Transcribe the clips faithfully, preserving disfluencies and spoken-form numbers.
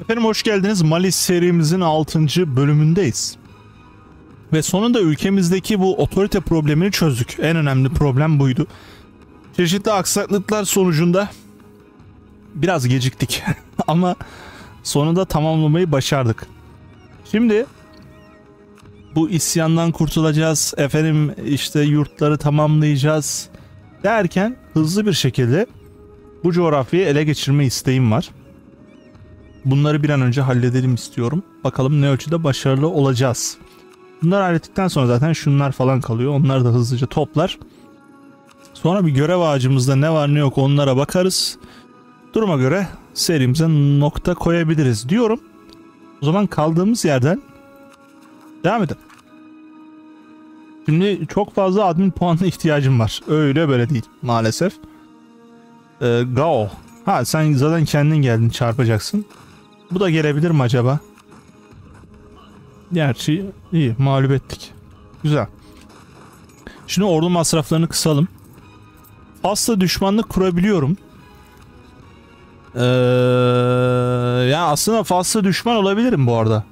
Efendim hoş geldiniz. Mali serimizin altıncı bölümündeyiz. Ve sonunda ülkemizdeki bu otorite problemini çözdük. En önemli problem buydu. Çeşitli aksaklıklar sonucunda biraz geciktik. Ama sonunda tamamlamayı başardık. Şimdi bu isyandan kurtulacağız. Efendim işte yurtları tamamlayacağız derken hızlı bir şekilde bu coğrafyayı ele geçirme isteğim var. Bunları bir an önce halledelim istiyorum. Bakalım ne ölçüde başarılı olacağız. Bunları hallettikten sonra zaten şunlar falan kalıyor. Onlar da hızlıca toplar. Sonra bir görev ağacımızda ne var ne yok onlara bakarız. Duruma göre serimize nokta koyabiliriz diyorum. O zaman kaldığımız yerden devam edelim. Şimdi çok fazla admin puanına ihtiyacım var. Öyle böyle değil maalesef. Ee, Gao. Ha sen zaten kendin geldin, çarpacaksın. Bu da gelebilir mi acaba? Gerçi iyi, mağlup ettik. Güzel. Şimdi ordu masraflarını kısalım. Asla düşmanlık kurabiliyorum. Ee, ya aslında Fas'la düşman olabilirim bu arada.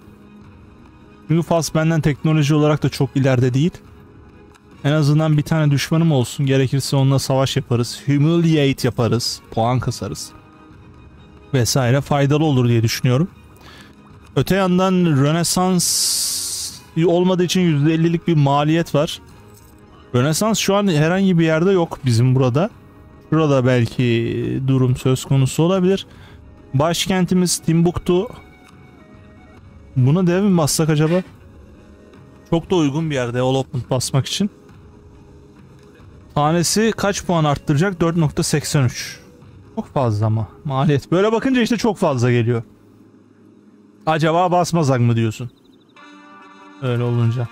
Çünkü Fas benden teknoloji olarak da çok ileride değil. En azından bir tane düşmanım olsun. Gerekirse onunla savaş yaparız. Humiliate yaparız. Puan kasarız. Vesaire faydalı olur diye düşünüyorum. Öte yandan Rönesans olmadığı için yüzde ellilik bir maliyet var. Rönesans şu an herhangi bir yerde yok bizim burada. Burada belki durum söz konusu olabilir. Başkentimiz Timbuktu. Buna dev mi bassak acaba? Çok da uygun bir yerde development basmak için. Tanesi kaç puan arttıracak? dört nokta seksen üç. Çok fazla ama maliyet. Böyle bakınca işte çok fazla geliyor. Acaba basmazak mı diyorsun? Öyle olunca.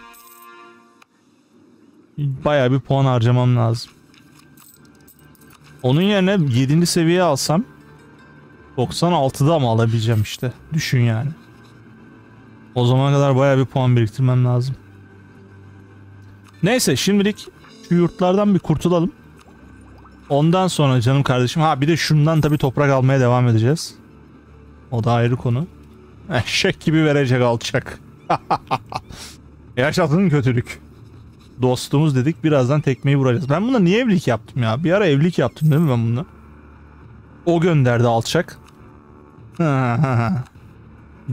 Bayağı bir puan harcamam lazım. Onun yerine yedinci seviye alsam doksan altıda mı alabileceğim işte. Düşün yani. O zamana kadar bayağı bir puan biriktirmem lazım. Neyse şimdilik şu yurtlardan bir kurtulalım. Ondan sonra canım kardeşim. Ha bir de şundan tabii toprak almaya devam edeceğiz. O da ayrı konu. Eşek gibi verecek alçak. Yaşatın kötülük. Dostumuz dedik, birazdan tekmeyi vuracağız. Ben buna niye evlilik yaptım ya? Bir ara evlilik yaptım değil mi ben bunu? O gönderdi alçak.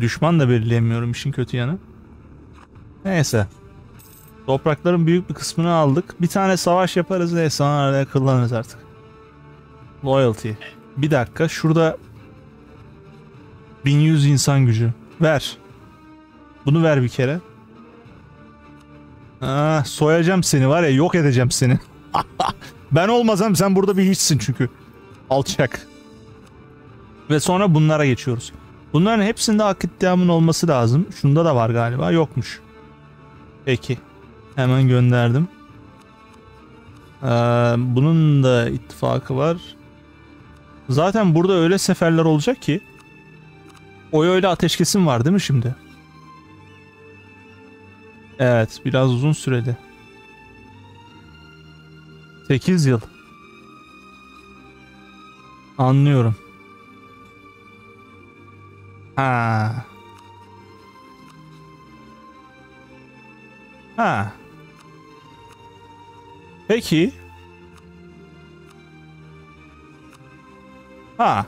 Düşman da belirleyemiyorum işin kötü yanı. Neyse. Toprakların büyük bir kısmını aldık. Bir tane savaş yaparız neyse. Araya kullanırız artık. Loyalty. Bir dakika şurada bin yüz insan gücü. Ver. Bunu ver bir kere. Ah, soyacağım seni var ya, yok edeceğim seni. Ben olmasam sen burada bir hiçsin çünkü. Alçak. Ve sonra bunlara geçiyoruz. Bunların hepsinde hak iddiamın olması lazım. Şunda da var galiba. Yokmuş. Peki. Hemen gönderdim. Ee, bunun da ittifakı var. Zaten burada öyle seferler olacak ki. Oy öyle ateşkesin var değil mi şimdi? Evet. Biraz uzun süreli. sekiz yıl. Anlıyorum. Ha. Ha. Peki. Ha.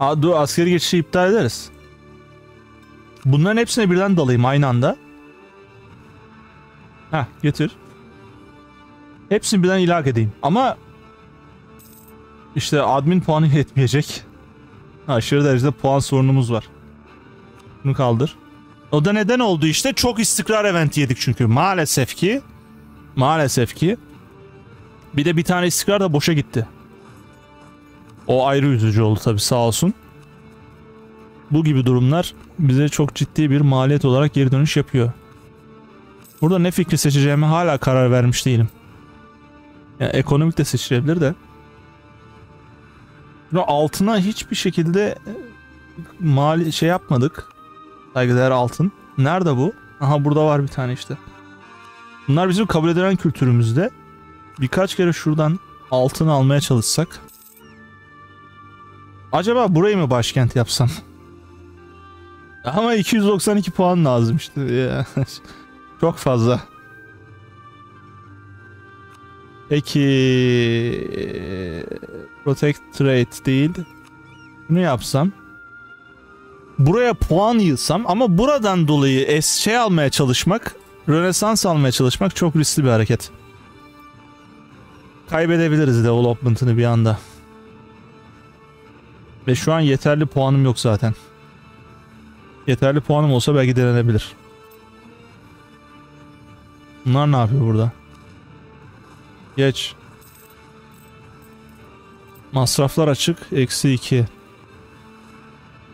Aa, dur, askeri geçişi iptal ederiz. Bunların hepsine birden dalayım aynı anda. Ha, getir. Hepsini birden ilak edeyim. Ama işte admin puanı yetmeyecek. Aşırı derecede puan sorunumuz var. Bunu kaldır. O da neden oldu işte. Çok istikrar eventi yedik çünkü. Maalesef ki. Maalesef ki. Bir de bir tane istikrar da boşa gitti. O ayrı üzücü oldu tabii, sağ olsun. Bu gibi durumlar bize çok ciddi bir maliyet olarak geri dönüş yapıyor. Burada ne fikri seçeceğime hala karar vermiş değilim. Yani ekonomik de seçilebilir de. Altına hiçbir şekilde mali şey yapmadık. Saygıdeğer altın. Nerede bu? Aha burada var bir tane işte. Bunlar bizim kabul edilen kültürümüzde. Birkaç kere şuradan altın almaya çalışsak. Acaba burayı mı başkent yapsam? Ama iki yüz doksan iki puan lazım işte. Ya. Çok fazla. Peki protect trade değil. Bunu yapsam. Buraya puan yığsam ama buradan dolayı es şey almaya çalışmak, Rönesans almaya çalışmak çok riskli bir hareket. Kaybedebiliriz development'ını bir anda. Ve şu an yeterli puanım yok zaten. Yeterli puanım olsa belki denenebilir. Bunlar ne yapıyor burada? Geç. Masraflar açık. Eksi iki.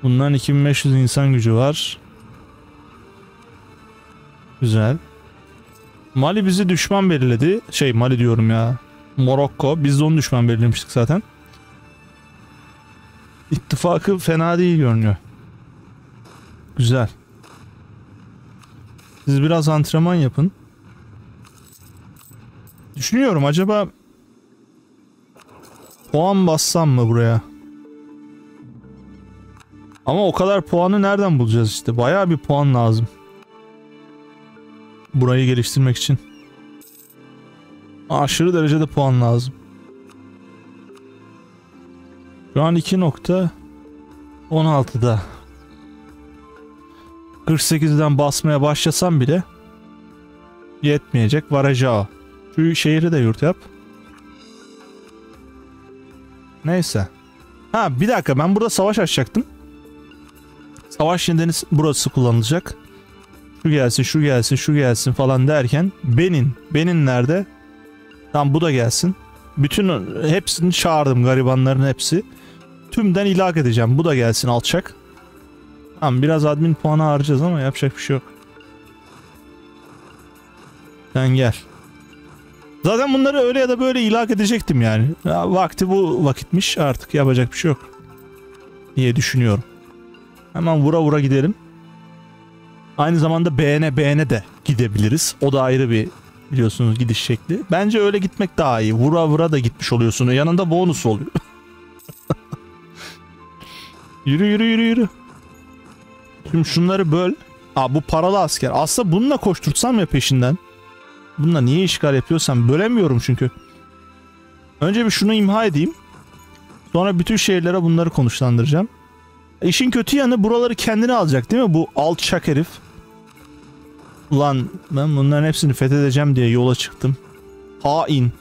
Bunların iki bin beş yüz insan gücü var. Güzel. Mali bizi düşman belirledi. Şey Mali diyorum ya. Morokko. Biz de onu düşman belirlemiştik zaten. İttifakı fena değil görünüyor. Güzel. Siz biraz antrenman yapın. Düşünüyorum acaba puan bassam mı buraya? Ama o kadar puanı nereden bulacağız işte? Bayağı bir puan lazım. Burayı geliştirmek için. Aşırı derecede puan lazım. Şu an iki nokta on altıda. kırk sekizden basmaya başlasam bile yetmeyecek. Varacağı. Şu şehri de yurt yap. Neyse. Ha bir dakika, ben burada savaş açacaktım. Savaş nedeni burası kullanılacak. Şu gelsin, şu gelsin, şu gelsin falan derken Benin. Benin nerede? Tam bu da gelsin. Bütün hepsini çağırdım, garibanların hepsi. Tümden ilak edeceğim. Bu da gelsin alçak. Tamam, biraz admin puanı harcayacağız ama yapacak bir şey yok. Sen gel. Zaten bunları öyle ya da böyle ilak edecektim yani. Ya, vakti bu vakitmiş, artık yapacak bir şey yok diye düşünüyorum. Hemen vura vura gidelim. Aynı zamanda beğene beğene de gidebiliriz. O da ayrı bir biliyorsunuz gidiş şekli. Bence öyle gitmek daha iyi. Vura vura da gitmiş oluyorsun. Yanında bonus oluyor. Yürü yürü yürü yürü. Şimdi şunları böl. Aa bu paralı asker. Aslında bununla koştursam ya peşinden. Bununla niye işgal yapıyorsam bölemiyorum çünkü. Önce bir şunu imha edeyim. Sonra bütün şehirlere bunları konuşlandıracağım. İşin kötü yanı buraları kendine alacak değil mi bu alçak herif? Ulan ben bunların hepsini fethedeceğim diye yola çıktım. Hain.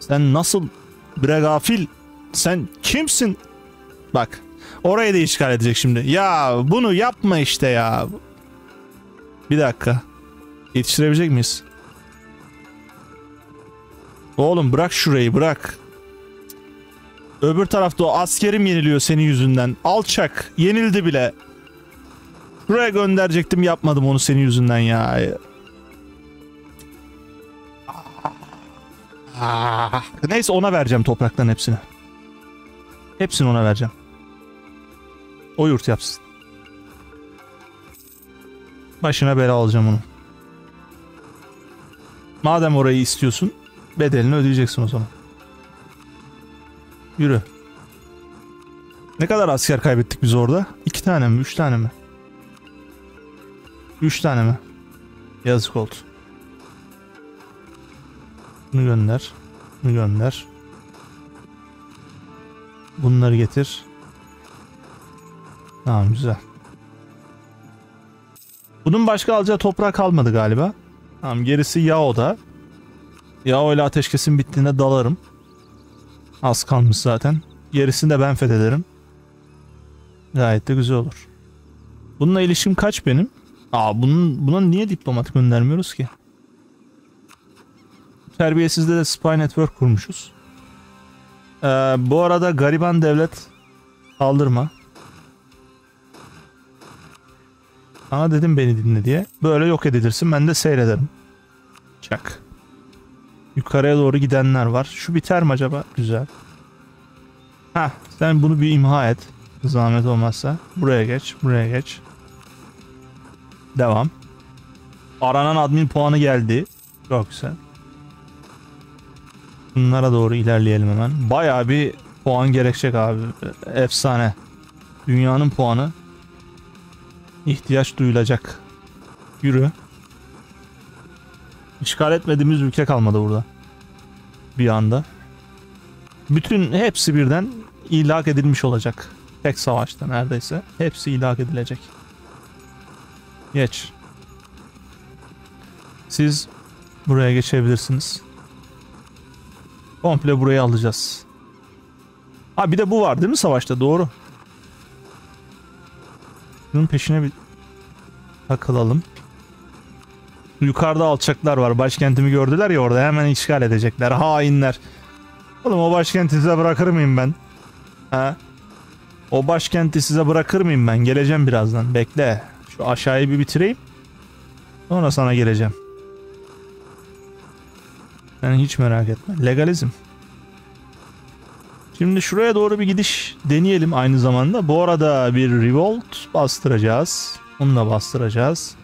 Sen nasıl bre gafil? Sen kimsin? Bak orayı da işgal edecek şimdi. Ya bunu yapma işte ya. Bir dakika. Yetiştirebilecek miyiz? Oğlum bırak şurayı, bırak. Öbür tarafta o askerim yeniliyor senin yüzünden. Alçak yenildi bile. Buraya gönderecektim, yapmadım onu senin yüzünden ya. Neyse ona vereceğim toprakların hepsini. Hepsini ona vereceğim. O yurt yapsın. Başına bela alacağım onu. Madem orayı istiyorsun, bedelini ödeyeceksin o zaman. Yürü. Ne kadar asker kaybettik biz orada? İki tane mi? Üç tane mi? Üç tane mi? Yazık oldu. Bunu gönder. Bunu gönder. Bunları getir. Tamam güzel. Bunun başka alacağı toprağı kalmadı galiba. Tamam gerisi Yao'da. Yao ile ateşkesin bittiğinde dalarım. Az kalmış zaten. Gerisini de ben fethederim. Gayet de güzel olur. Bununla ilişkim kaç benim? Aa bunun, buna niye diplomat göndermiyoruz ki? Terbiyesizde de spy network kurmuşuz. Ee, bu arada gariban devlet kaldırma. Sana dedim beni dinle diye. Böyle yok edilirsin, ben de seyrederim. Çak. Yukarıya doğru gidenler var. Şu biter mi acaba? Güzel. Heh, sen bunu bir imha et. Zahmet olmazsa. Buraya geç, buraya geç. Devam. Aranan admin puanı geldi. Çok güzel. Bunlara doğru ilerleyelim hemen. Bayağı bir Puan gerekecek abi. Efsane. Dünyanın puanı. İhtiyaç duyulacak. Yürü. İşgal etmediğimiz ülke kalmadı burada. Bir anda. Bütün hepsi birden ilhak edilmiş olacak. Tek savaşta neredeyse. Hepsi ilhak edilecek. Geç. Siz buraya geçebilirsiniz. Komple burayı alacağız. Ha bir de bu var değil mi savaşta? Doğru. Bunun peşine bir takılalım. Yukarıda alçaklar var. Başkentimi gördüler ya orada. Hemen işgal edecekler. Hainler. Oğlum o başkenti size bırakır mıyım ben? Ha? O başkenti size bırakır mıyım ben? Geleceğim birazdan. Bekle. Şu aşağıyı bir bitireyim. Sonra sana geleceğim. Sen hiç merak etme. Legalizm. Şimdi şuraya doğru bir gidiş deneyelim aynı zamanda. Bu arada bir revolt bastıracağız. Onu da bastıracağız.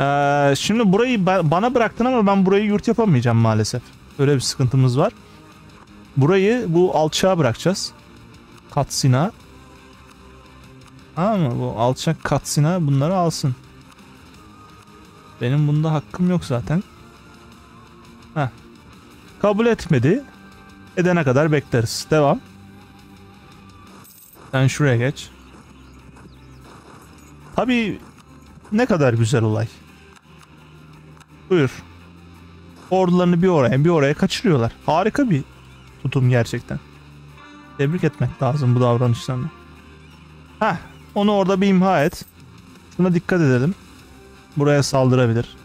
Ee, şimdi burayı bana bıraktın ama ben burayı yurt yapamayacağım maalesef. Öyle bir sıkıntımız var. Burayı bu alçağa bırakacağız. Katsina. Ama bu alçak Katsina bunları alsın. Benim bunda hakkım yok zaten. Heh. Kabul etmedi. Edene kadar bekleriz. Devam. Sen şuraya geç. Tabii ne kadar güzel olay. Buyur. Ordularını bir oraya bir oraya kaçırıyorlar. Harika bir tutum gerçekten. Tebrik etmek lazım bu davranışlarını. Heh. Onu orada bir imha et. Şuna dikkat edelim. Buraya saldırabilir.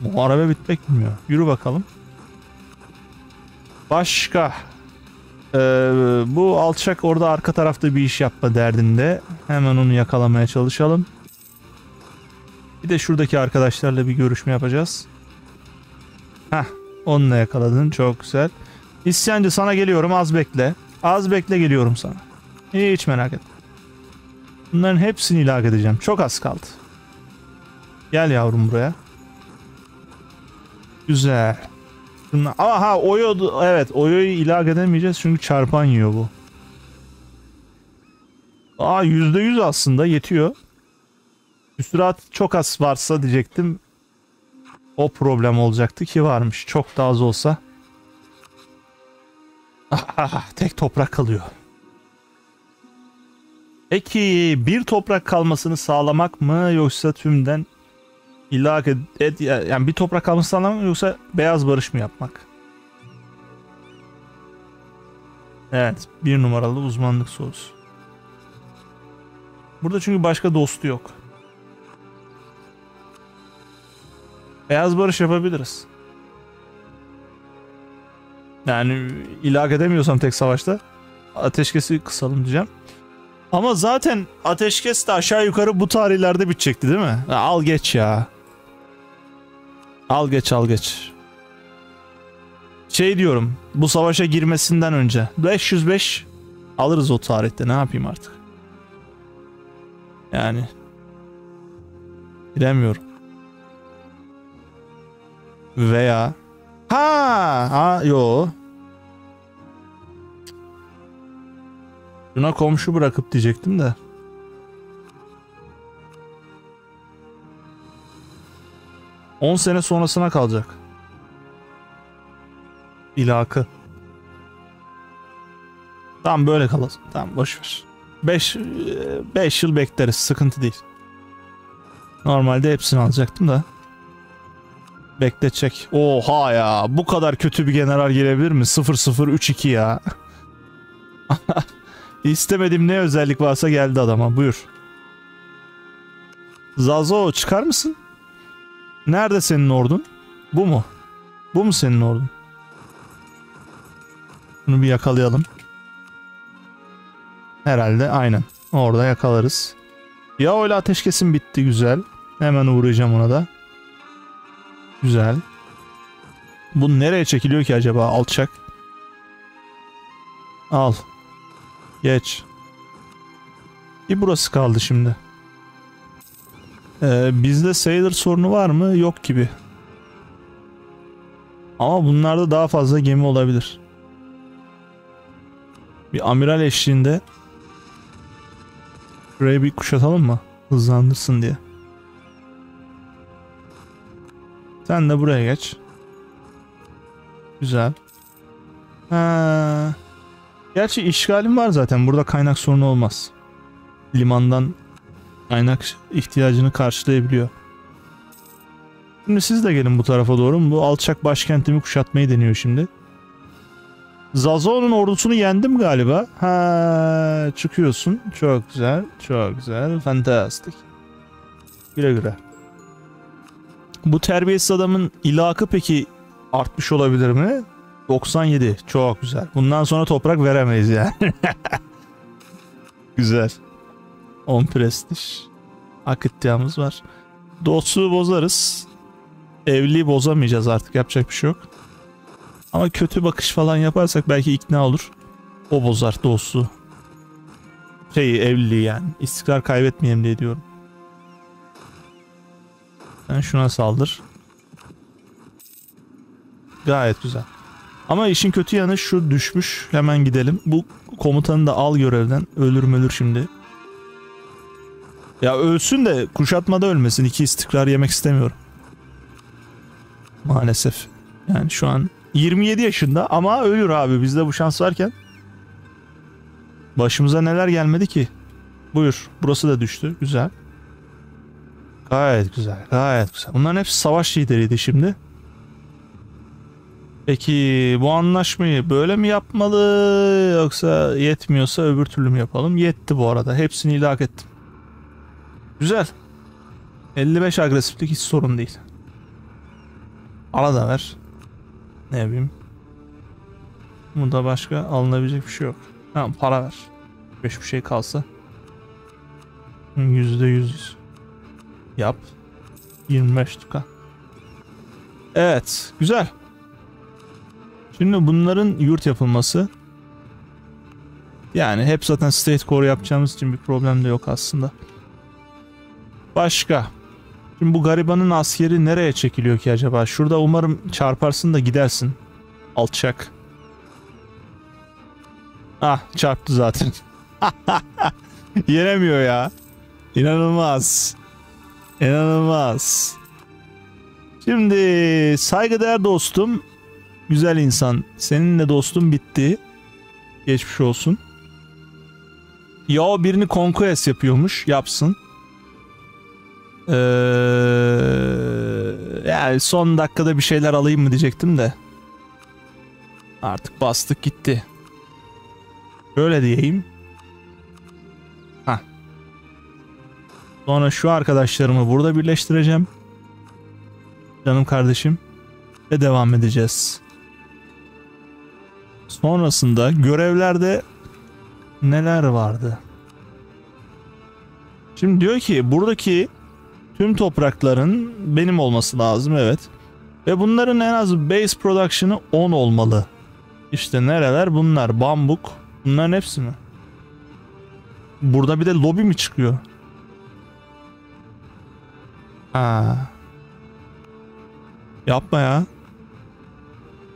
Bu araba bitmek bilmiyor. Yürü bakalım. Başka. Ee, bu alçak orada arka tarafta bir iş yapma derdinde. Hemen onu yakalamaya çalışalım. Bir de şuradaki arkadaşlarla bir görüşme yapacağız. Heh. Onunla yakaladın. Çok güzel. İsyancı sana geliyorum. Az bekle. Az bekle geliyorum sana. Hiç merak etme. Bunların hepsini ilhak edeceğim. Çok az kaldı. Gel yavrum buraya. Güzel. Aha Oyo, evet Oyo'yu ilhak edemeyeceğiz çünkü çarpan yiyor bu. Aa yüzde yüz aslında yetiyor. Üstürat çok az varsa diyecektim. O problem olacaktı ki varmış. Çok daha az olsa. Aha, tek toprak kalıyor. Peki bir toprak kalmasını sağlamak mı yoksa tümden İllak et, et yani bir toprak kalması anlamı yoksa beyaz barış mı yapmak? Evet, bir numaralı uzmanlık sorusu. Burada çünkü başka dostu yok. Beyaz barış yapabiliriz. Yani ilhak edemiyorsam tek savaşta ateşkesi kısalım diyeceğim. Ama zaten ateşkes de aşağı yukarı bu tarihlerde bitecekti değil mi? Al geç ya. Al geç al geç. Şey diyorum. Bu savaşa girmesinden önce. beş yüz beş alırız o tarihte. Ne yapayım artık? Yani. Bilemiyorum. Veya. Ha, ha yo. Şuna komşu bırakıp diyecektim de. on sene sonrasına kalacak. İlhakı. Tamam böyle kalasın. Tamam boşver. beş yıl bekleriz. Sıkıntı değil. Normalde hepsini alacaktım da. Bekletecek. Oha ya. Bu kadar kötü bir general gelebilir mi? sıfır sıfır üç iki ya. İstemediğim ne özellik varsa geldi adama. Buyur. Zazo çıkar mısın? Nerede senin ordun? Bu mu? Bu mu senin ordun? Bunu bir yakalayalım. Herhalde aynen. Orada yakalarız. Ya öyle ateşkesin bitti güzel. Hemen uğrayacağım ona da. Güzel. Bu nereye çekiliyor ki acaba alçak? Al. Geç. Bir burası kaldı şimdi. Ee, bizde sailor sorunu var mı? Yok gibi. Ama bunlarda daha fazla gemi olabilir. Bir amiral eşliğinde şurayı bir kuşatalım mı? Hızlandırsın diye. Sen de buraya geç. Güzel. Ha. Gerçi işgalim var zaten. Burada kaynak sorunu olmaz. Limandan kaynak ihtiyacını karşılayabiliyor. Şimdi siz de gelin bu tarafa doğru. Bu alçak başkentimi kuşatmayı deniyor şimdi. Zazo'nun ordusunu yendim galiba. Ha, çıkıyorsun. Çok güzel. Çok güzel. Fantastik. Güle güle. Bu terbiyesiz adamın ilakı peki artmış olabilir mi? doksan yedi. Çok güzel. Bundan sonra toprak veremeyiz yani. Güzel. on prestij. Hak iddiamız var. Dostluğu bozarız. Evliliği bozamayacağız artık. Yapacak bir şey yok. Ama kötü bakış falan yaparsak belki ikna olur. O bozar dostluğu. Şeyi, evliliği yani. İstikrar kaybetmeyeyim diye diyorum. Sen şuna saldır. Gayet güzel. Ama işin kötü yanı şu düşmüş. Hemen gidelim. Bu komutanı da al görevden. Ölür mölür şimdi. Ya ölsün de kuşatmada ölmesin. İki istikrar yemek istemiyorum. Maalesef. Yani şu an yirmi yedi yaşında ama ölür abi. Bizde bu şans varken. Başımıza neler gelmedi ki. Buyur. Burası da düştü. Güzel. Gayet güzel. Gayet güzel. Bunların hepsi savaş lideriydi şimdi. Peki bu anlaşmayı böyle mi yapmalı yoksa yetmiyorsa öbür türlü mü yapalım? Yetti bu arada. Hepsini ilak ettim. Güzel. elli beş agresiflik hiç sorun değil. Ara da ver. Ne bileyim. Bunda başka alınabilecek bir şey yok. Tamam, para ver. beş bir şey kalsa. yüzde yüz yap. yirmi beş tuka. Evet. Güzel. Şimdi bunların yurt yapılması. Yani hep zaten state core yapacağımız için bir problem de yok aslında. Başka. Şimdi bu garibanın askeri nereye çekiliyor ki acaba? Şurada umarım çarparsın da gidersin. Alçak. Ah, çarptı zaten. Yenemiyor ya. İnanılmaz. İnanılmaz. Şimdi saygıdeğer dostum. Güzel insan. Seninle dostum bitti. Geçmiş olsun. Ya o birini conquest yapıyormuş. Yapsın. Ee, yani son dakikada bir şeyler alayım mı diyecektim de. Artık bastık gitti. Böyle diyeyim. Heh. Sonra şu arkadaşlarımı burada birleştireceğim. Canım kardeşim. Ve devam edeceğiz. Sonrasında görevlerde neler vardı? Şimdi diyor ki buradaki tüm toprakların benim olması lazım, evet. Ve bunların en az base production'ı on olmalı. İşte nereler bunlar? Bambuk. Bunların hepsi mi? Burada bir de lobi mi çıkıyor? Ha. Yapma ya.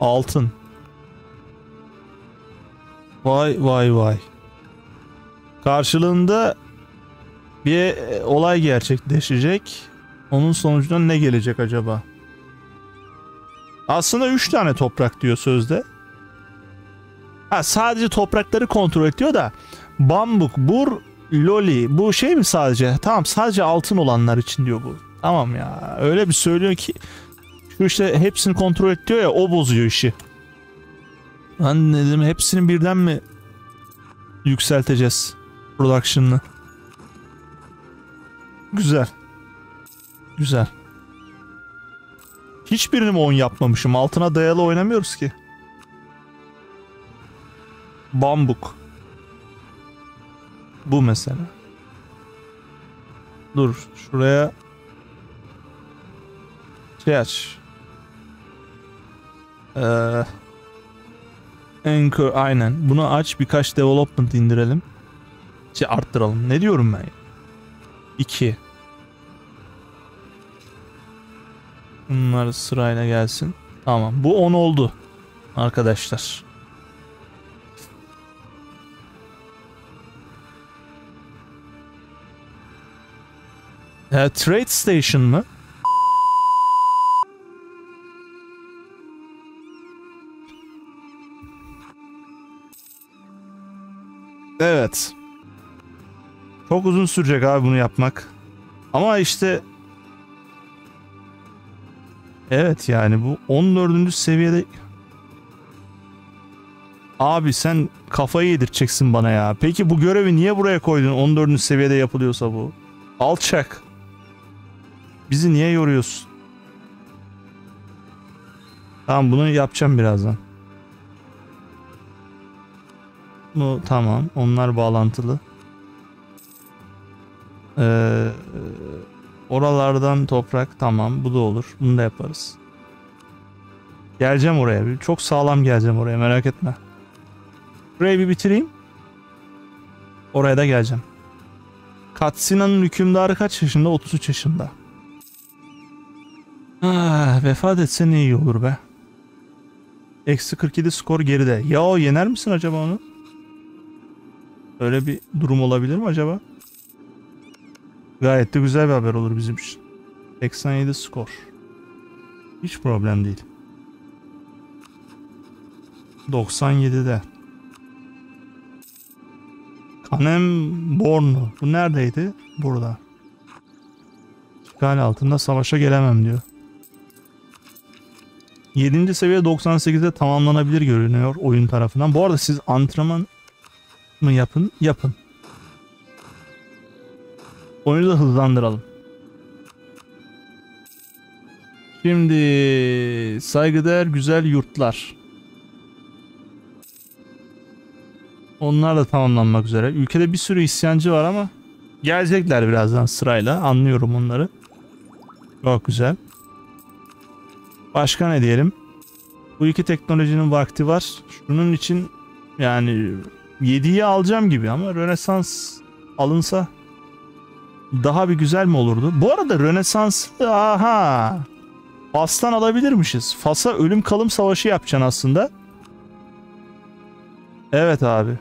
Altın. Vay vay vay. Karşılığında bir olay gerçekleşecek. Onun sonucunda ne gelecek acaba? Aslında üç tane toprak diyor sözde. Ha, sadece toprakları kontrol ediyor da. Bambuk, bur, loli. Bu şey mi sadece? Tamam, sadece altın olanlar için diyor bu. Tamam ya. Öyle bir söylüyor ki. Şu işte hepsini kontrol ediyor ya. O bozuyor işi. Ben dedim hepsini birden mi yükselteceğiz? Production'ını. Güzel. Güzel. Hiçbirini mi on yapmamışım? Altına dayalı oynamıyoruz ki. Bambuk. Bu mesela. Dur. Şuraya şey aç. Ee, anchor, aynen. Bunu aç. Birkaç development indirelim. Şey arttıralım. Ne diyorum ben? iki. Bunlar sırayla gelsin. Tamam. Bu on oldu. Arkadaşlar. E, Trade Station mı? Evet. Çok uzun sürecek abi bunu yapmak. Ama işte... Evet yani bu on dördüncü seviyede... Abi sen kafayı yedireceksin bana ya. Peki bu görevi niye buraya koydun? on dördüncü seviyede yapılıyorsa bu. Alçak. Bizi niye yoruyorsun? Tamam bunu yapacağım birazdan. Bu tamam. Onlar bağlantılı. Ee, oralardan toprak tamam. Bu da olur. Bunu da yaparız. Geleceğim oraya. Çok sağlam geleceğim oraya. Merak etme. Burayı bir bitireyim. Oraya da geleceğim. Katsina'nın hükümdarı kaç yaşında? otuz üç yaşında. Ah, vefat etse ne iyi olur be. Eksi kırk yedi skor geride. Ya o yener misin acaba onu? Öyle bir durum olabilir mi acaba? Gayet de güzel bir haber olur bizim için. seksen yedi skor. Hiç problem değil. doksan yedide. Hanem Bornu. Bu neredeydi? Burada. İşgal altında savaşa gelemem diyor. yedinci seviye doksan sekizde tamamlanabilir görünüyor oyun tarafından. Bu arada siz antrenman mı yapın? Yapın. Oyunu da hızlandıralım. Şimdi saygıdeğer güzel yurtlar. Onlar da tamamlanmak üzere. Ülkede bir sürü isyancı var ama gelecekler birazdan sırayla. Anlıyorum onları. Çok güzel. Başka ne diyelim? Bu iki teknolojinin vakti var. Şunun için yani yediyi alacağım gibi ama Rönesans alınsa daha bir güzel mi olurdu? Bu arada Rönesans aha Fas'tan alabilirmişiz. Fas'a ölüm kalım savaşı yapacaksın aslında. Evet abi.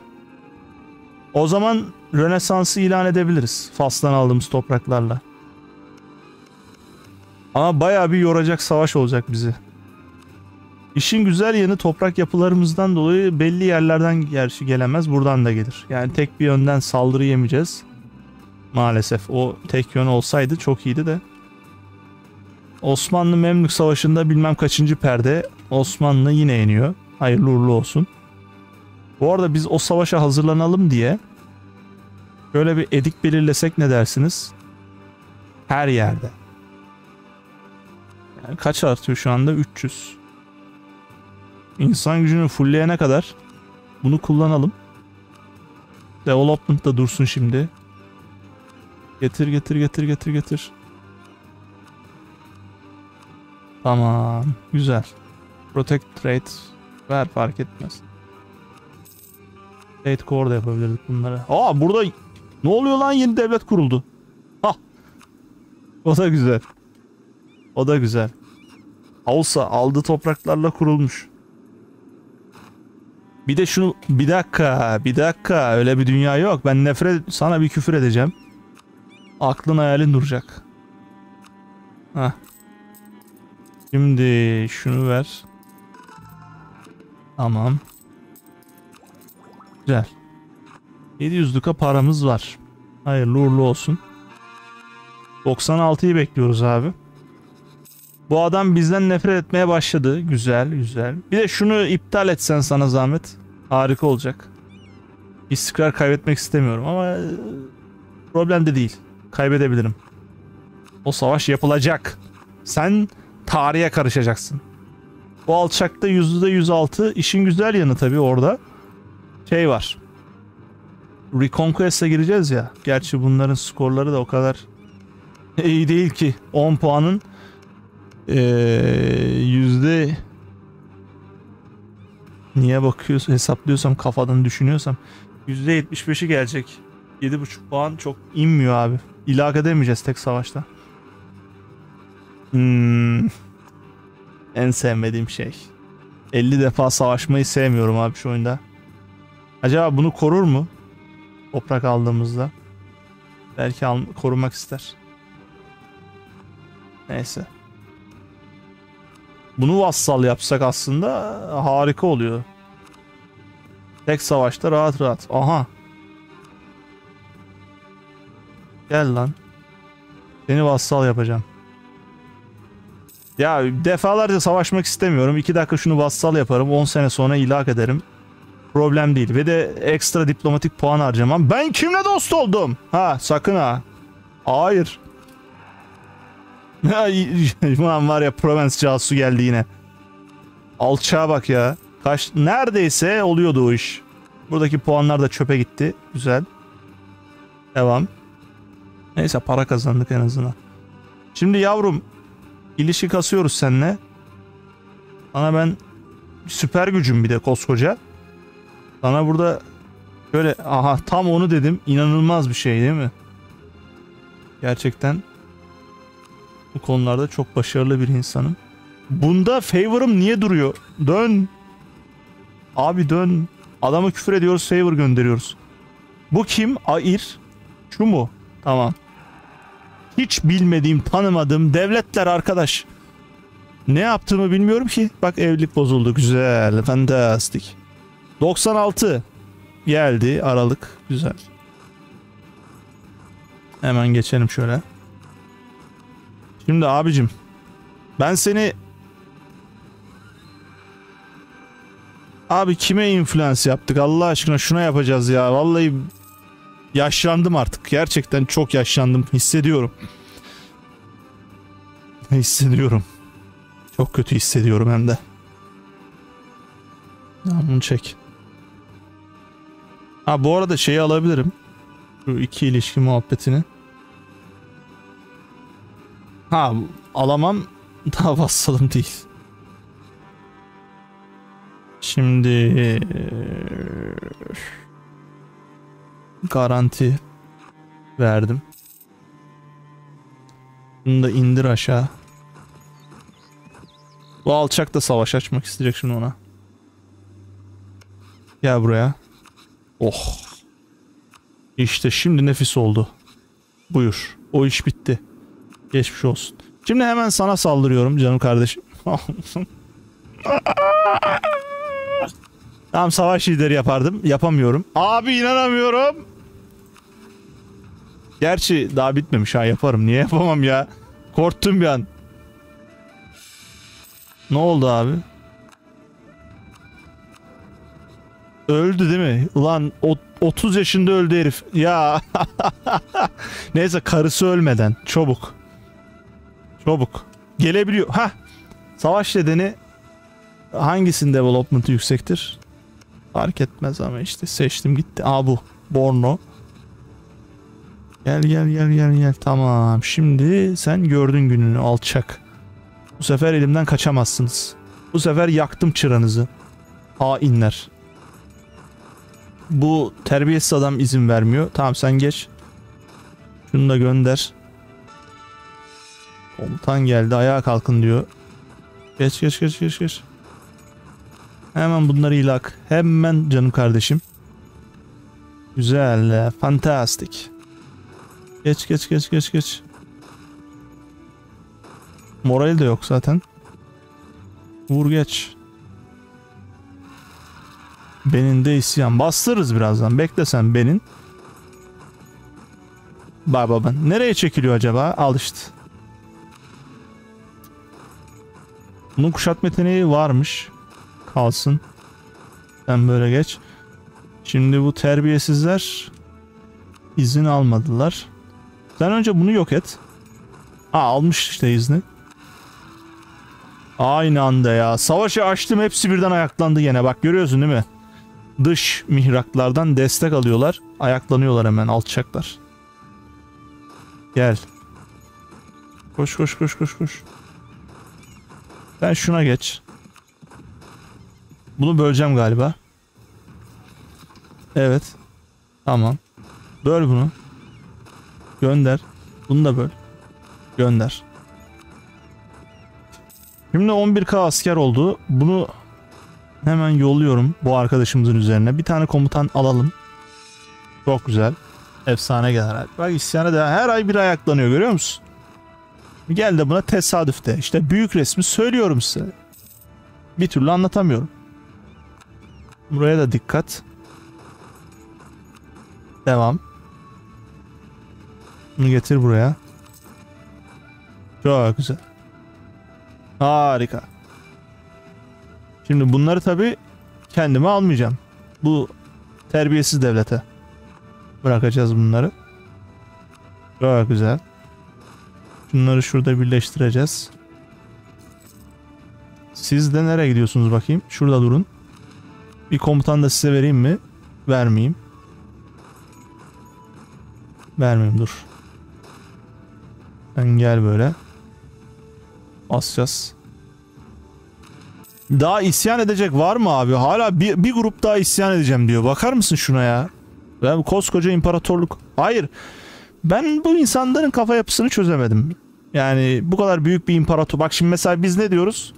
O zaman Rönesans'ı ilan edebiliriz. Fas'tan aldığımız topraklarla. Ama bayağı bir yoracak savaş olacak bizi. İşin güzel yanı toprak yapılarımızdan dolayı belli yerlerden gerçi gelemez. Buradan da gelir. Yani tek bir yönden saldırı yemeyeceğiz. Maalesef o tek yön olsaydı çok iyiydi de. Osmanlı Memlük Savaşı'nda bilmem kaçıncı perde Osmanlı yine yeniyor. Hayırlı uğurlu olsun. Bu arada biz o savaşa hazırlanalım diye şöyle bir edik belirlesek ne dersiniz? Her yerde. Yani kaç artıyor şu anda? üç yüz. İnsan gücünü fullleyene kadar bunu kullanalım. Development da dursun şimdi. Getir getir getir getir getir. Tamam. Güzel. Protect trade. Ver fark etmez. State Core da yapabilirdik bunları. Aa burada ne oluyor lan, yeni devlet kuruldu. Hah. O da güzel. O da güzel. Olsa aldığı topraklarla kurulmuş. Bir de şunu bir dakika bir dakika öyle bir dünya yok. Ben nefret sana bir küfür edeceğim. Aklın hayalin duracak. Hah. Şimdi şunu ver. Tamam. Güzel. yedi yüzlük'a paramız var. Hayırlı uğurlu olsun. doksan altıyı bekliyoruz abi. Bu adam bizden nefret etmeye başladı. Güzel güzel. Bir de şunu iptal etsen sana zahmet. Harika olacak. İstikrar kaybetmek istemiyorum ama problem de değil. Kaybedebilirim. O savaş yapılacak. Sen tarihe karışacaksın. Bu alçakta yüzde yüz altı. İşin güzel yanı tabii orada. Şey var. Reconquest'a gireceğiz ya. Gerçi bunların skorları da o kadar iyi değil ki. on puanın ee, yüzde niye bakıyorsun hesaplıyorsam kafadan düşünüyorsam yüzde yetmiş beşi gelecek. yedi buçuk puan çok inmiyor abi. İlak edemeyeceğiz tek savaşta. Hmm. En sevmediğim şey. elli defa savaşmayı sevmiyorum abi şu oyunda. Acaba bunu korur mu? Toprak aldığımızda. Belki korumak ister. Neyse. Bunu vassal yapsak aslında harika oluyor. Tek savaşta rahat rahat. Aha. Gel lan. Seni vassal yapacağım. Ya defalarca savaşmak istemiyorum. iki dakika şunu vassal yaparım. on sene sonra ilhak ederim. Problem değil. Ve de ekstra diplomatik puan harcamam. Ben kimle dost oldum? Ha sakın ha. Hayır. Ulan var ya, Provence casusu geldi yine. Alçağa bak ya. Kaç, neredeyse oluyordu o iş. Buradaki puanlar da çöpe gitti. Güzel. Devam. Neyse para kazandık en azından. Şimdi yavrum, ilişki kasıyoruz seninle. Sana ben süper gücüm bir de koskoca. Sana burada böyle, aha tam onu dedim. İnanılmaz bir şey değil mi? Gerçekten bu konularda çok başarılı bir insanım. Bunda favor'ım niye duruyor? Dön. Abi dön. Adama küfür ediyoruz, favor gönderiyoruz. Bu kim? Air. Şu mu? Tamam. Hiç bilmediğim, tanımadığım devletler arkadaş. Ne yaptığımı bilmiyorum ki. Bak evlilik bozuldu. Güzel. Fantastik. doksan altı. Geldi. Aralık. Güzel. Hemen geçelim şöyle. Şimdi abicim. Ben seni... Abi kime influence yaptık? Allah aşkına şuna yapacağız ya. Vallahi... Yaşlandım artık. Gerçekten çok yaşlandım. Hissediyorum. Hissediyorum. Çok kötü hissediyorum hem de. Tamam, bunu çek. Ha bu arada şeyi alabilirim. Şu iki ilişki muhabbetini. Ha alamam. Daha vassalım değil. Şimdi... Garanti verdim. Bunu da indir aşağı. Bu alçak da savaş açmak isteyecek şimdi ona. Gel buraya. Oh. İşte şimdi nefis oldu. Buyur. O iş bitti. Geçmiş olsun. Şimdi hemen sana saldırıyorum canım kardeşim. Tamam, savaş lideri yapardım. Yapamıyorum. Abi inanamıyorum. Gerçi daha bitmemiş ha, yaparım. Niye yapamam ya? Korktum bir an. Ne oldu abi? Öldü değil mi? Ulan otuz yaşında öldü herif. Ya. Neyse, karısı ölmeden. Çabuk. Çabuk. Gelebiliyor. Hah. Savaş nedeni hangisinin development'ı yüksektir? Fark etmez ama işte seçtim gitti. Aa bu. Borno. Gel gel gel gel gel. Tamam. Şimdi sen gördün gününü alçak. Bu sefer elimden kaçamazsınız. Bu sefer yaktım çıranızı. Hainler. Bu terbiyesiz adam izin vermiyor. Tamam sen geç. Şunu da gönder. Komutan geldi. Ayağa kalkın diyor. Geç geç geç geç geç. Hemen bunları ilhak. Hemen canım kardeşim. Güzel. Fantastik. Geç geç geç geç geç. Moral de yok zaten. Vur geç. Benin de isyan. Bastırırız birazdan. Beklesen Benin. Bay bay ben. Nereye çekiliyor acaba? Al işte. Bunun kuşatma yeteneği varmış. Kalsın. Sen böyle geç. Şimdi bu terbiyesizler izin almadılar. Sen önce bunu yok et. Aa almış işte izni. Aynı anda ya. Savaşı açtım, hepsi birden ayaklandı gene. Bak görüyorsun değil mi? Dış mihraklardan destek alıyorlar. Ayaklanıyorlar hemen alçaklar. Gel. Koş koş koş koş koş. Sen şuna geç. Bunu böleceğim galiba. Evet. Tamam. Böl bunu. Gönder. Bunu da böl. Gönder. Şimdi on bir K asker oldu. Bunu hemen yolluyorum bu arkadaşımızın üzerine. Bir tane komutan alalım. Çok güzel. Efsane general. Bak isyana da her ay bir ayaklanıyor, görüyor musun? Gel de buna tesadüf de. İşte büyük resmi söylüyorum size. Bir türlü anlatamıyorum. Buraya da dikkat. Devam. Bunu getir buraya. Çok güzel. Harika. Şimdi bunları tabii kendime almayacağım. Bu terbiyesiz devlete bırakacağız bunları. Çok güzel. Şunları şurada birleştireceğiz. Siz de nereye gidiyorsunuz bakayım? Şurada durun. Bir komutan da size vereyim mi? Vermeyeyim. Vermeyeyim, dur. Sen gel böyle. Asacağız. Daha isyan edecek var mı abi? Hala bir, bir grup daha isyan edeceğim diyor. Bakar mısın şuna ya? Ben koskoca imparatorluk. Hayır. Ben bu insanların kafa yapısını çözemedim. Yani bu kadar büyük bir imparator. Bak şimdi mesela biz ne diyoruz?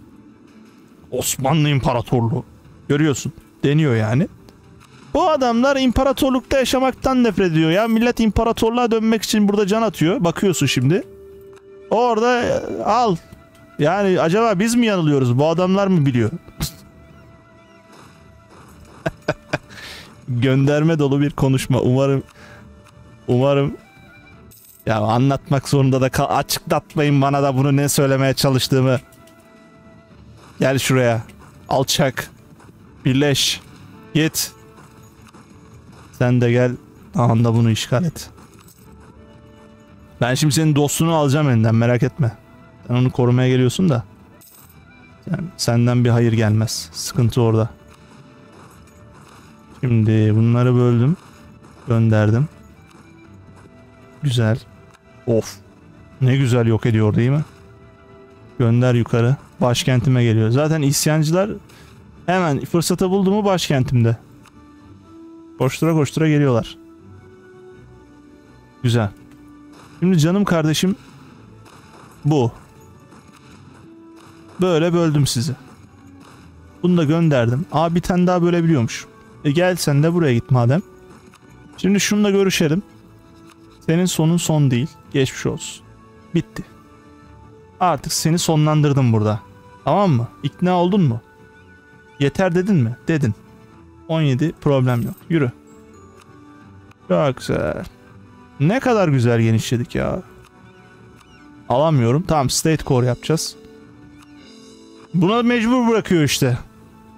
Osmanlı İmparatorluğu. Görüyorsun. Deniyor yani. Bu adamlar imparatorlukta yaşamaktan nefret ediyor. Ya millet imparatorluğa dönmek için burada can atıyor. Bakıyorsun şimdi. Orada al. Yani acaba biz mi yanılıyoruz? Bu adamlar mı biliyor? Gönderme dolu bir konuşma. Umarım umarım ya anlatmak zorunda da açıklatmayın bana da bunu ne söylemeye çalıştığımı. Gel şuraya. Alçak. Birleş. Git. Sen de gel. Anında bunu işgal et. Ben şimdi senin dostunu alacağım elinden, merak etme. Sen onu korumaya geliyorsun da. Yani senden bir hayır gelmez. Sıkıntı orada. Şimdi bunları böldüm. Gönderdim. Güzel. Of. Ne güzel yok ediyor değil mi? Gönder yukarı. Başkentime geliyor. Zaten isyancılar hemen fırsatı buldu mu başkentimde. Koştura koştura geliyorlar. Güzel. Şimdi canım kardeşim bu. Böyle böldüm sizi. Bunu da gönderdim. Aa bir tane daha bölebiliyormuş. E gel sen de buraya git madem. Şimdi şununla görüşelim. Senin sonun son değil. Geçmiş olsun. Bitti. Artık seni sonlandırdım burada. Tamam mı? İkna oldun mu? Yeter dedin mi? Dedin. on yedi problem yok. Yürü. Çok güzel. Ne kadar güzel genişledik ya. Alamıyorum. Tamam state core yapacağız. Buna mecbur bırakıyor işte.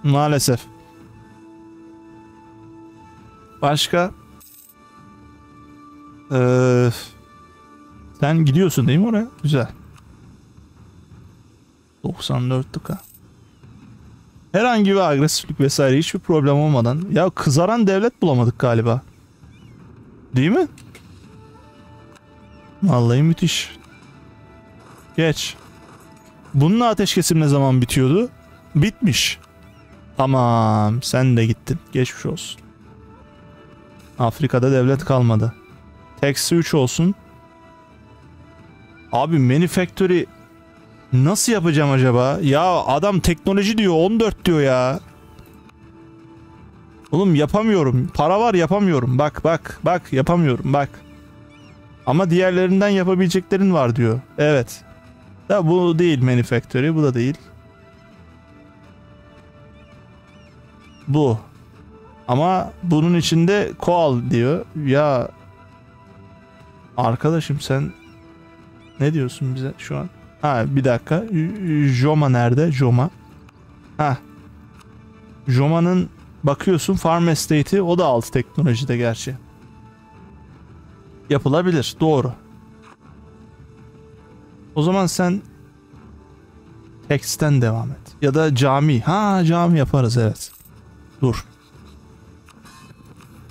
Maalesef. Başka? Ee, sen gidiyorsun değil mi oraya? Güzel. doksan dörtlük ha. Herhangi bir agresiflik vesaire hiçbir problem olmadan. Ya kızaran devlet bulamadık galiba. Değil mi? Vallahi müthiş. Geç. Bununla ateşkesim ne zaman bitiyordu? Bitmiş. Tamam sen de gittin. Geçmiş olsun. Afrika'da devlet kalmadı. Taxi üç olsun. Abi manufactory nasıl yapacağım acaba? Ya adam teknoloji diyor on dört diyor ya. Oğlum yapamıyorum. Para var yapamıyorum. Bak bak bak yapamıyorum bak. Ama diğerlerinden yapabileceklerin var diyor. Evet. Da bu değil manufactory, bu da değil. Bu. Ama bunun içinde koal diyor. Ya arkadaşım sen ne diyorsun bize şu an? Ha bir dakika. Joma nerede? Joma. Ha. Joma'nın bakıyorsun farm estate'i, o da alt teknolojide gerçi. Yapılabilir. Doğru. O zaman sen teksten devam et. Ya da cami. Ha cami yaparız evet. Dur.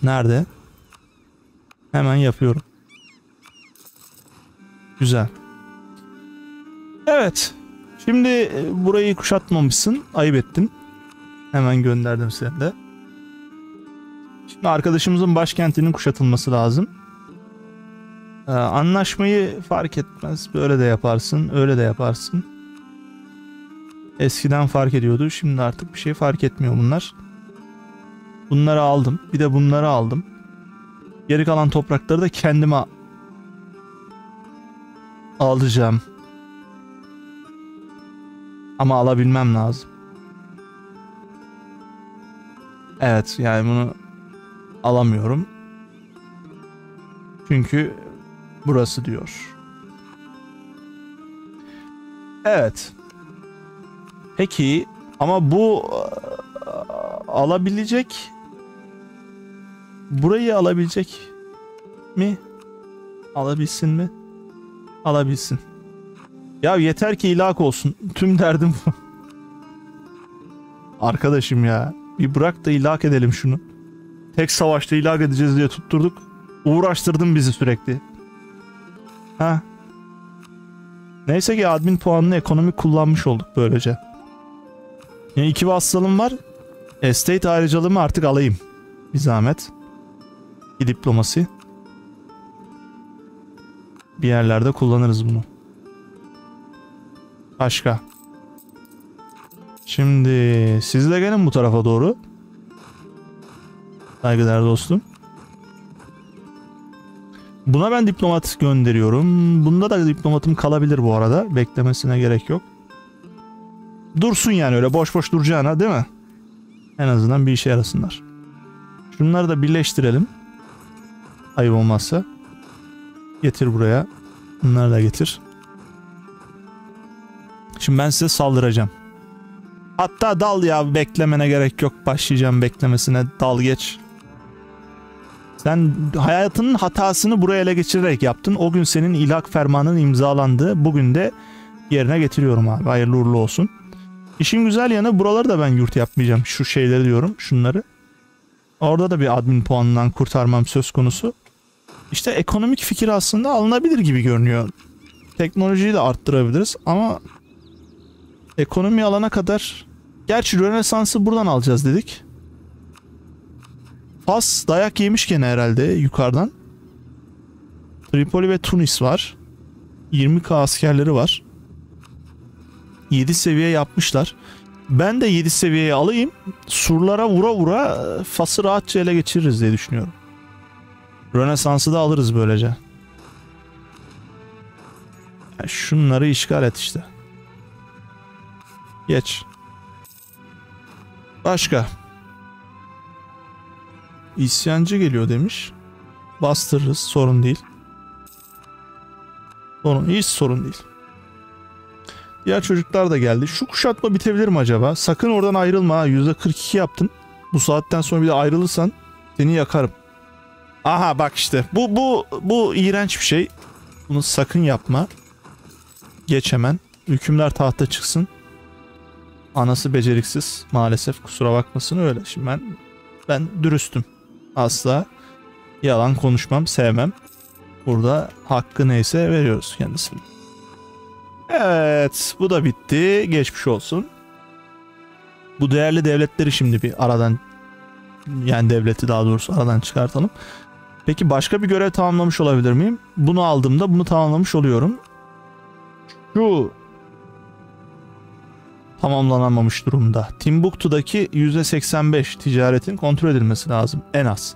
Nerede? Hemen yapıyorum. Güzel. Evet. Şimdi burayı kuşatmamışsın. Ayıp ettim. Hemen gönderdim seni de. Şimdi arkadaşımızın başkentinin kuşatılması lazım. Ee, anlaşmayı fark etmez. Böyle de yaparsın. Öyle de yaparsın. Eskiden fark ediyordu. Şimdi artık bir şey fark etmiyor bunlar. Bunları aldım. Bir de bunları aldım. Geri kalan toprakları da kendime alacağım. Ama alabilmem lazım. Evet, yani bunu alamıyorum. Çünkü burası diyor. Evet. Peki ama bu alabilecek, burayı alabilecek mi? Alabilsin mi? Alabilsin. Ya yeter ki ilak olsun. Tüm derdim bu. Arkadaşım ya. Bir bırak da ilak edelim şunu. Tek savaşta ilak edeceğiz diye tutturduk. Uğraştırdın bizi sürekli. Ha. Neyse ki admin puanını ekonomik kullanmış olduk böylece. Yani iki vassalım var. Estate ayrıcalığımı artık alayım. Bir zahmet. Bir diplomasi. Bir yerlerde kullanırız bunu. Başka. Şimdi siz de gelin bu tarafa doğru. Saygılar dostum. Buna ben diplomat gönderiyorum. Bunda da diplomatım kalabilir bu arada. Beklemesine gerek yok. Dursun yani, öyle boş boş duracağına, değil mi? En azından bir işe yarasınlar. Şunları da birleştirelim. Ayıp olmazsa. Getir buraya. Bunları da getir. Şimdi ben size saldıracağım. Hatta dal ya, beklemene gerek yok. Başlayacağım beklemesine, dal geç. Sen hayatının hatasını buraya ele geçirerek yaptın. O gün senin ilhak fermanın imzalandı. Bugün de yerine getiriyorum abi. Hayırlı uğurlu olsun. İşin güzel yanı, buraları da ben yurt yapmayacağım. Şu şeyleri diyorum, şunları. Orada da bir admin puanından kurtarmam söz konusu. İşte ekonomik fikir aslında alınabilir gibi görünüyor. Teknolojiyi de arttırabiliriz ama ekonomi alana kadar... Gerçi Rönesans'ı buradan alacağız dedik. Fas dayak yemiş gene herhalde yukarıdan. Tripoli ve Tunis var. yirmi bin askerleri var. yedi seviye yapmışlar. Ben de yedi seviyeyi alayım. Surlara vura vura Fas'ı rahatça ele geçiririz diye düşünüyorum. Rönesans'ı da alırız böylece. Ya şunları işgal et işte. Geç. Başka. İsyancı geliyor demiş. Bastırırız, sorun değil. Sorun, hiç sorun değil. Diğer çocuklar da geldi. Şu kuşatma bitebilir mi acaba? Sakın oradan ayrılma ha. yüzde kırk iki yaptın. Bu saatten sonra bir de ayrılırsan seni yakarım. Aha bak işte. Bu bu bu iğrenç bir şey. Bunu sakın yapma. Geç hemen. Hükümdar tahta çıksın. Anası beceriksiz. Maalesef kusura bakmasın öyle. Şimdi ben ben dürüstüm. Asla yalan konuşmam, sevmem. Burada hakkı neyse veriyoruz kendisine. Evet, bu da bitti. Geçmiş olsun. Bu değerli devletleri şimdi bir aradan, yani devleti daha doğrusu aradan çıkartalım. Peki başka bir görev tamamlamış olabilir miyim? Bunu aldığımda bunu tamamlamış oluyorum. Şu tamamlanamamış durumda. Timbuktu'daki yüzde seksen beş ticaretin kontrol edilmesi lazım en az.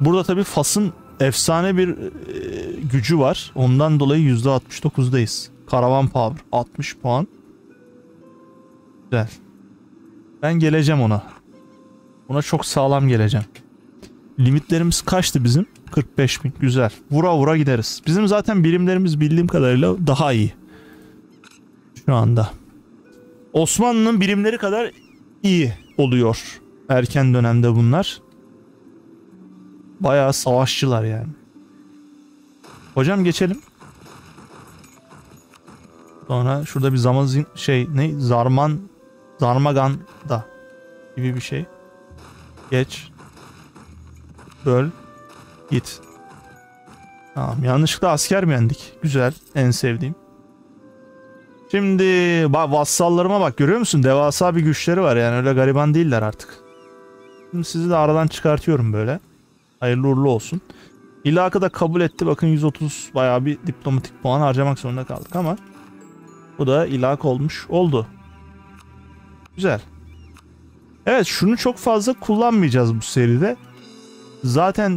Burada tabi Fas'ın efsane bir e, gücü var. Ondan dolayı yüzde altmış dokuz'dayız. Karavan power altmış puan. Güzel. Ben geleceğim ona. Ona çok sağlam geleceğim. Limitlerimiz kaçtı bizim? kırk beş bin. Güzel. Vura vura gideriz. Bizim zaten birimlerimiz bildiğim kadarıyla daha iyi. Şu anda. Osmanlı'nın birimleri kadar iyi oluyor. Erken dönemde bunlar. Bayağı savaşçılar yani. Hocam geçelim. Sonra şurada bir zamazin şey ne? Zarman Zarmagan'da gibi bir şey. Geç. Böl. Git. Tamam. Yanlışlıkla asker mi yendik? Güzel. En sevdiğim. Şimdi bak, vassallarıma bak, görüyor musun? Devasa bir güçleri var yani, öyle gariban değiller artık. Şimdi sizi de aradan çıkartıyorum böyle. Hayırlı uğurlu olsun. İlaka da kabul etti. Bakın yüz otuz bayağı bir diplomatik puan harcamak zorunda kaldık ama bu da ilak olmuş oldu. Güzel. Evet, şunu çok fazla kullanmayacağız bu seride. Zaten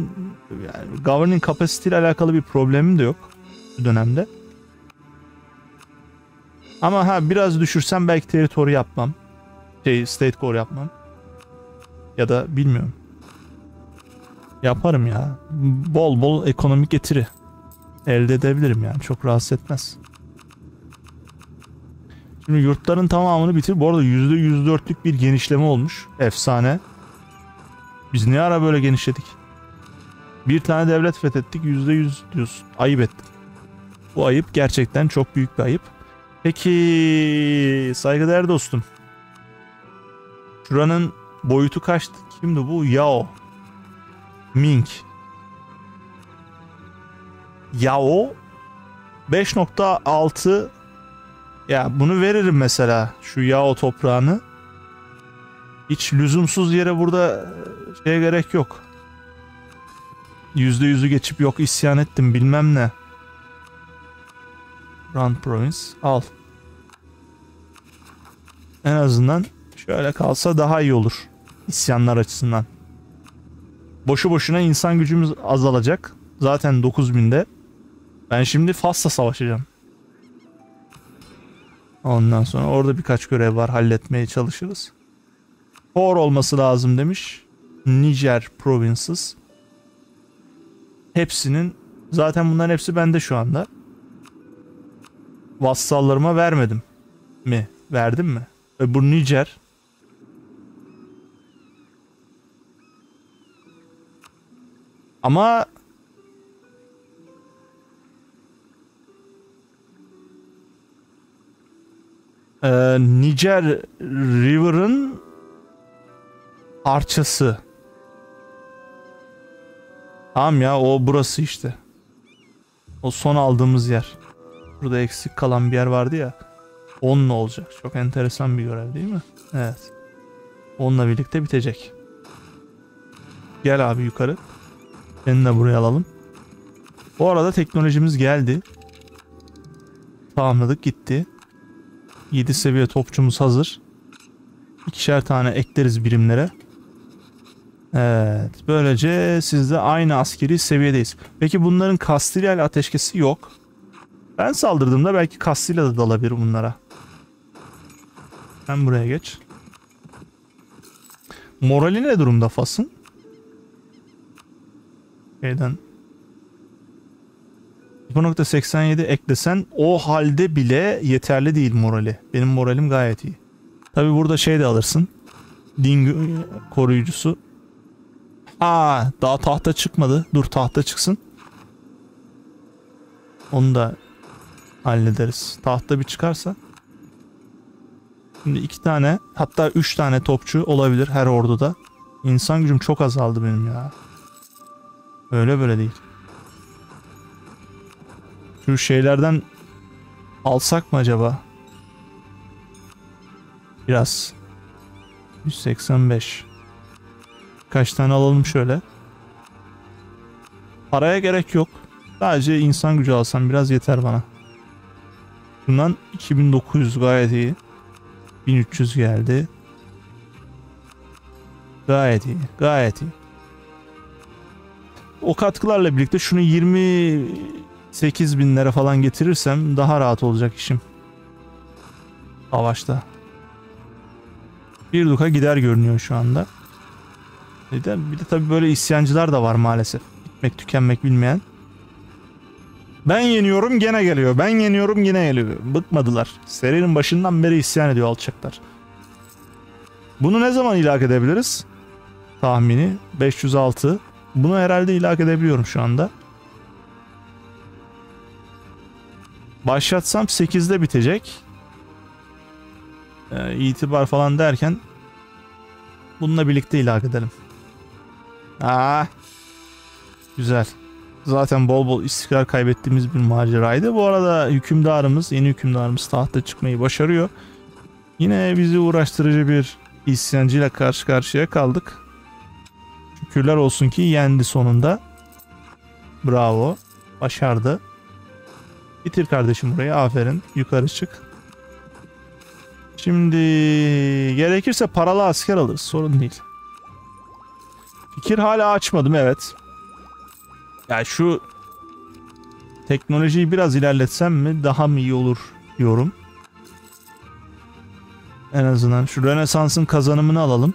yani governing capacity ile alakalı bir problemim de yok bu dönemde. Ama ha biraz düşürsem belki territory yapmam. Şey state core yapmam. Ya da bilmiyorum. Yaparım ya. Bol bol ekonomik getiri elde edebilirim yani. Çok rahatsız etmez. Şimdi yurtların tamamını bitir. Bu arada yüzde yüz dörtlük bir genişleme olmuş. Efsane. Biz ne ara böyle genişledik? Bir tane devlet fethettik. yüzde yüz diyorsun. Ayıp ettim. Bu ayıp gerçekten çok büyük bir ayıp. Peki saygıdeğer dostum. Şuranın boyutu kaçtı? Kimdi bu? Yao. Ming. Yao. beş nokta altı. Ya bunu veririm mesela. Şu Yao toprağını. Hiç lüzumsuz yere burada şeye gerek yok. yüzde yüzü geçip yok isyan ettim bilmem ne. Run Province. Al. En azından şöyle kalsa daha iyi olur. İsyanlar açısından. Boşu boşuna insan gücümüz azalacak. Zaten dokuz binde. Ben şimdi Fas'la savaşacağım. Ondan sonra orada birkaç görev var. Halletmeye çalışırız. Kor olması lazım demiş. Niger Provinces. Hepsinin. Zaten bunların hepsi bende şu anda. Vassallarıma vermedim mi? Verdim mi? E bu Niger. Ama ee, Niger River'ın parçası. Tamam ya, o burası işte. O son aldığımız yer. Burada eksik kalan bir yer vardı ya. Onunla olacak. Çok enteresan bir görev değil mi? Evet. Onunla birlikte bitecek. Gel abi yukarı. Seni de buraya alalım. Bu arada teknolojimiz geldi. Tamamladık, gitti. yedi seviye topçumuz hazır. İkişer tane ekleriz birimlere. Evet. Böylece siz de aynı askeri seviyedeyiz. Peki bunların Kastilya ile ateşkesi yok. Ben saldırdığımda belki Kastilya da dalabilir bunlara. Sen buraya geç. Morali ne durumda Fas'ın? Şeyden. iki nokta seksen yedi eklesen o halde bile yeterli değil morali. Benim moralim gayet iyi. Tabi burada şey de alırsın. Din koruyucusu. Aa, daha tahta çıkmadı. Dur tahta çıksın. Onu da hallederiz. Tahta bir çıkarsa. Şimdi iki tane hatta üç tane topçu olabilir her orduda. İnsan gücüm çok azaldı benim ya. Öyle böyle değil. Şu şeylerden alsak mı acaba? Biraz. yüz seksen beş. Kaç tane alalım şöyle. Paraya gerek yok. Sadece insan gücü alsam biraz yeter bana. Bundan iki bin dokuz yüz gayet iyi. bin üç yüz geldi. Gayet iyi. Gayet iyi. O katkılarla birlikte şunu yirmi sekiz binlere falan getirirsem daha rahat olacak işim. Savaşta. Bir duka gider görünüyor şu anda. Bir de, bir de tabii böyle isyancılar da var maalesef. Bitmek tükenmek bilmeyen. Ben yeniyorum gene geliyor. Ben yeniyorum yine geliyor. Bıkmadılar. Serinin başından beri isyan ediyor alçaklar. Bunu ne zaman ilak edebiliriz? Tahmini beş yüz altı. Bunu herhalde ilak edebiliyorum şu anda. Başlatsam sekizde bitecek. Ee, itibar falan derken bununla birlikte ilak edelim. Aa, güzel. Zaten bol bol istikrar kaybettiğimiz bir maceraydı. Bu arada hükümdarımız, yeni hükümdarımız tahta çıkmayı başarıyor. Yine bizi uğraştırıcı bir isyancıyla karşı karşıya kaldık. Şükürler olsun ki yendi sonunda. Bravo. Başardı. Bitir kardeşim burayı. Aferin. Yukarı çık. Şimdi gerekirse paralı asker alırız. Sorun değil. Fikir hala açmadım. Evet. Ya şu teknolojiyi biraz ilerletsem mi daha mı iyi olur diyorum. En azından şu Rönesans'ın kazanımını alalım.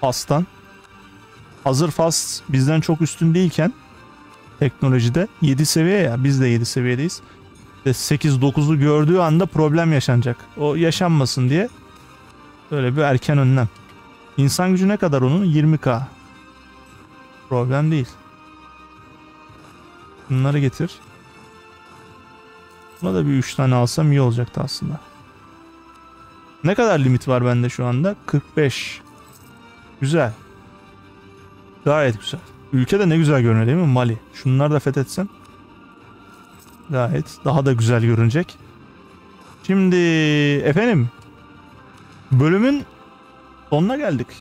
Fas'tan. Hazır Fas bizden çok üstün değilken teknolojide yedi seviye ya, biz de yedi seviyedeyiz. sekiz dokuzu gördüğü anda problem yaşanacak. O yaşanmasın diye böyle bir erken önlem. İnsan gücü ne kadar onun? yirmi bin. Problem değil. Bunları getir. Buna da bir üç tane alsam iyi olacaktı aslında. Ne kadar limit var bende şu anda? kırk beş. Güzel. Gayet güzel. Ülke de ne güzel görünüyor değil mi? Mali. Şunları da fethetsem gayet daha da güzel görünecek. Şimdi efendim, bölümün sonuna geldik.